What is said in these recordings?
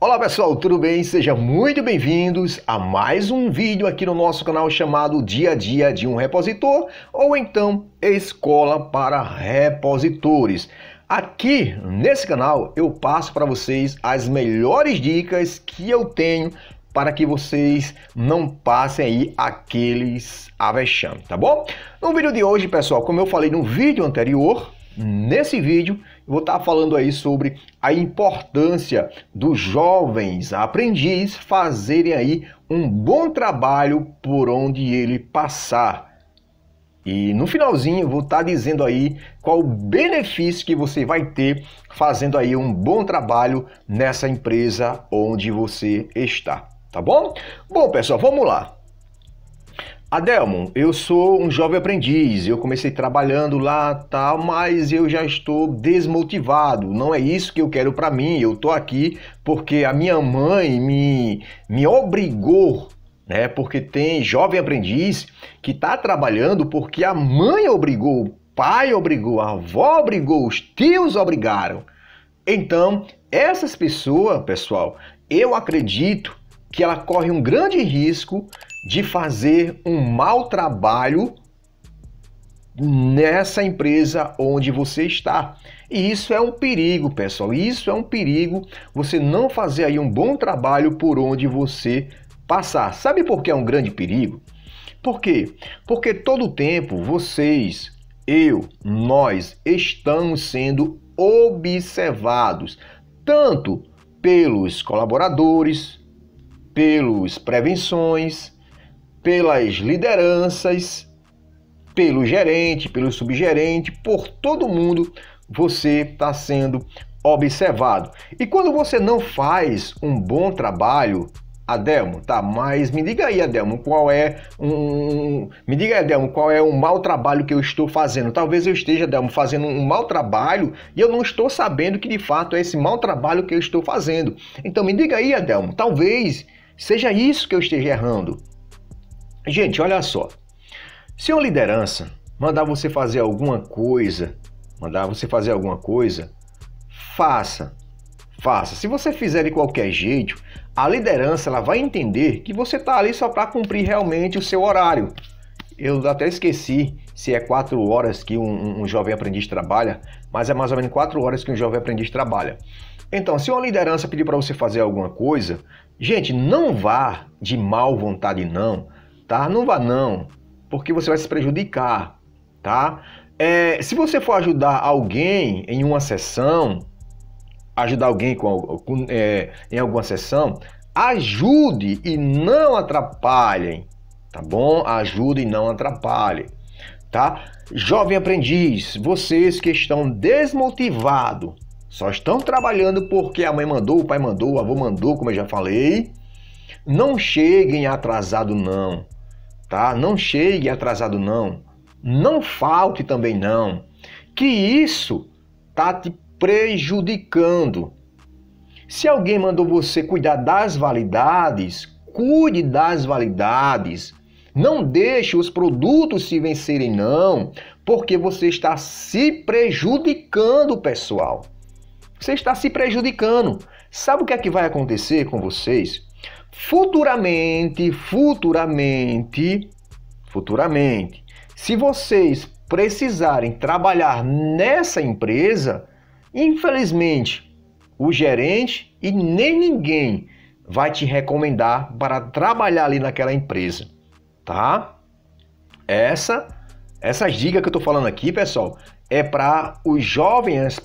Olá pessoal, tudo bem? Sejam muito bem-vindos a mais um vídeo aqui no nosso canal chamado Dia a Dia de um Repositor, ou então Escola para Repositores. Aqui nesse canal eu passo para vocês as melhores dicas que eu tenho para que vocês não passem aí aqueles vexame, tá bom? No vídeo de hoje, pessoal, como eu falei no vídeo anterior, nesse vídeo eu vou estar falando aí sobre a importância dos jovens aprendizes fazerem aí um bom trabalho por onde ele passar. E no finalzinho eu vou estar dizendo aí qual o benefício que você vai ter fazendo aí um bom trabalho nessa empresa onde você está, tá bom? Bom, pessoal, vamos lá. Adelmo, eu sou um jovem aprendiz, eu comecei trabalhando lá, tal, mas eu já estou desmotivado, não é isso que eu quero para mim, eu tô aqui porque a minha mãe me obrigou, né? Porque tem jovem aprendiz que está trabalhando porque a mãe obrigou, o pai obrigou, a avó obrigou, os tios obrigaram. Então, essas pessoas, pessoal, eu acredito que ela corre um grande risco de fazer um mau trabalho nessa empresa onde você está. E isso é um perigo, pessoal. Isso é um perigo, você não fazer aí um bom trabalho por onde você passar. Sabe por que é um grande perigo? Por quê? Porque todo o tempo vocês, eu, nós estamos sendo observados tanto pelos colaboradores, pelos prevenções, pelas lideranças, pelo gerente, pelo subgerente, por todo mundo você está sendo observado. E quando você não faz um bom trabalho, Adelmo, tá, mas me diga aí, Adelmo, qual é o mau trabalho que eu estou fazendo? Talvez eu esteja, Adelmo, fazendo um mau trabalho e eu não estou sabendo que de fato é esse mau trabalho que eu estou fazendo. Então me diga aí, Adelmo, talvez seja isso que eu esteja errando. Gente, olha só, se uma liderança mandar você fazer alguma coisa, faça. Se você fizer de qualquer jeito, a liderança ela vai entender que você está ali só para cumprir realmente o seu horário. Eu até esqueci se é 4 horas que um jovem aprendiz trabalha, mas é mais ou menos 4 horas que um jovem aprendiz trabalha. Então, se uma liderança pedir para você fazer alguma coisa, gente, não vá de má vontade não, tá? Não vá não, porque você vai se prejudicar, tá? Se você for ajudar alguém em uma sessão, em alguma sessão, ajude e não atrapalhem, tá bom? Ajude e não atrapalhem, tá? Jovem aprendiz, vocês que estão desmotivados, só estão trabalhando porque a mãe mandou, o pai mandou, o avô mandou, como eu já falei, não cheguem atrasado não, tá? Não cheguem atrasado não, não falte também não, que isso tá te prejudicando. Se alguém mandou você cuidar das validades, cuide das validades. Não deixe os produtos se vencerem não, porque você está se prejudicando, pessoal. Você está se prejudicando. Sabe o que é que vai acontecer com vocês? Futuramente, se vocês precisarem trabalhar nessa empresa, infelizmente, o gerente e nem ninguém vai te recomendar para trabalhar ali naquela empresa, tá? Essas dicas que eu tô falando aqui, pessoal, é para os jovens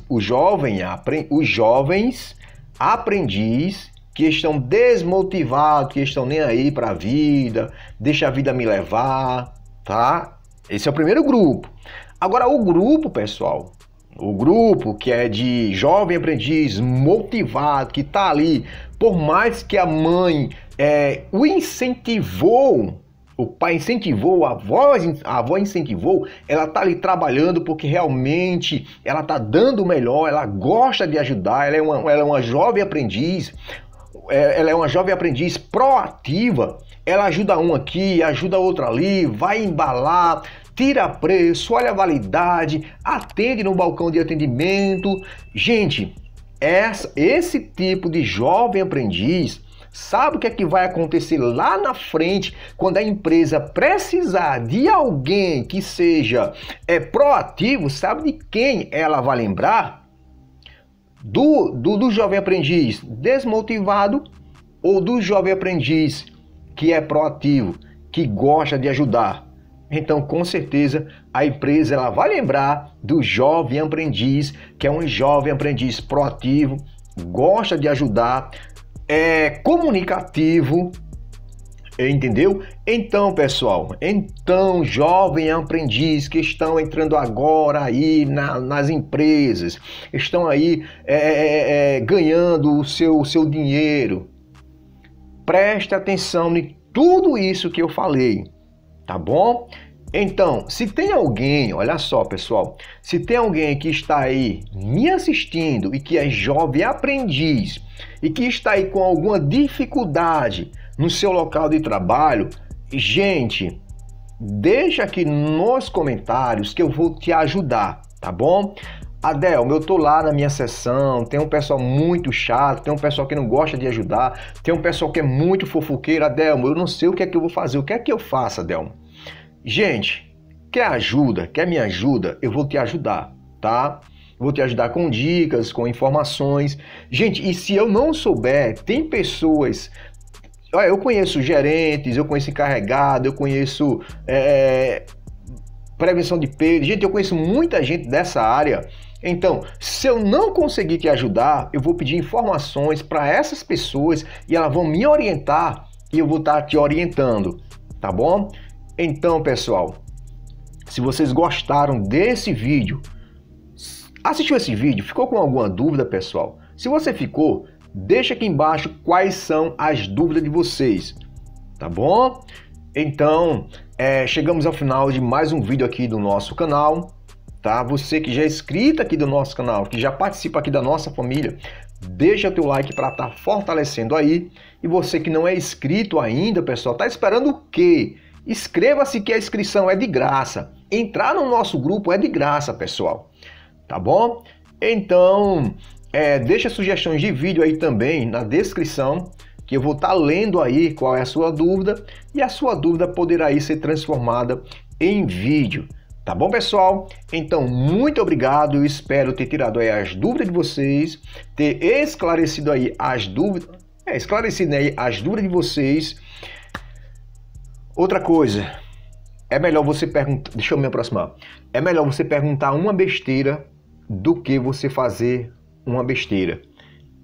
aprendizes que estão desmotivados, que estão nem aí para a vida, deixa a vida me levar, tá? Esse é o primeiro grupo. Agora, o grupo, pessoal, o grupo que é de jovem aprendiz motivado, que está ali, por mais que a mãe o incentivou, o pai incentivou, a avó incentivou, ela está ali trabalhando porque realmente ela está dando o melhor, ela gosta de ajudar, ela é uma jovem aprendiz, proativa, ela ajuda um aqui, ajuda outro ali, vai embalar, tira preço, olha a validade, atende no balcão de atendimento. Gente, esse tipo de jovem aprendiz sabe o que é que vai acontecer lá na frente quando a empresa precisar de alguém que seja proativo. Sabe de quem ela vai lembrar? Do jovem aprendiz desmotivado ou do jovem aprendiz que é proativo, que gosta de ajudar? Então, com certeza, a empresa ela vai lembrar do jovem aprendiz, que é um jovem aprendiz proativo, gosta de ajudar, é comunicativo, entendeu? Então, pessoal, jovem aprendiz que estão entrando agora aí nas empresas, estão aí ganhando o seu dinheiro, preste atenção em tudo isso que eu falei, tá bom? Então, se tem alguém, olha só, pessoal, se tem alguém que está aí me assistindo e que é jovem aprendiz e que está aí com alguma dificuldade no seu local de trabalho, gente, deixa aqui nos comentários que eu vou te ajudar, tá bom? Adelmo, eu tô lá na minha sessão, tem um pessoal muito chato, tem um pessoal que não gosta de ajudar, tem um pessoal que é muito fofoqueiro. Adelmo, eu não sei o que é que eu vou fazer, o que é que eu faço, Adelmo? Gente, quer ajuda, quer minha ajuda? Eu vou te ajudar, tá? Vou te ajudar com dicas, com informações. Gente, e se eu não souber, tem pessoas... Olha, eu conheço gerentes, eu conheço encarregado, eu conheço... prevenção de perda. Gente, eu conheço muita gente dessa área. Então, se eu não conseguir te ajudar, eu vou pedir informações para essas pessoas e elas vão me orientar e eu vou estar te orientando, tá bom? Então, pessoal, se vocês gostaram desse vídeo, assistiu esse vídeo, ficou com alguma dúvida, pessoal? Se você ficou, deixa aqui embaixo quais são as dúvidas de vocês, tá bom? Então, chegamos ao final de mais um vídeo aqui do nosso canal, tá? Você que já é inscrito aqui do nosso canal, que já participa aqui da nossa família, deixa teu like para estar fortalecendo aí. E você que não é inscrito ainda, pessoal, tá esperando o quê? Inscreva-se, que a inscrição é de graça. Entrar no nosso grupo é de graça, pessoal, tá bom? Então, deixa sugestões de vídeo aí também na descrição, que eu vou estar lendo aí qual é a sua dúvida, e a sua dúvida poderá aí ser transformada em vídeo. Tá bom, pessoal? Então, muito obrigado. Eu espero ter tirado aí as dúvidas de vocês, ter esclarecido aí as dúvidas, de vocês. Outra coisa, é melhor você perguntar, deixa eu me aproximar, é melhor você perguntar uma besteira do que você fazer uma besteira.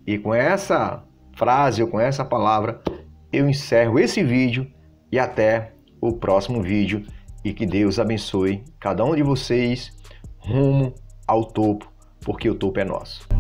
E com essa frase ou com essa palavra, eu encerro esse vídeo e até o próximo vídeo, e que Deus abençoe cada um de vocês rumo ao topo, porque o topo é nosso.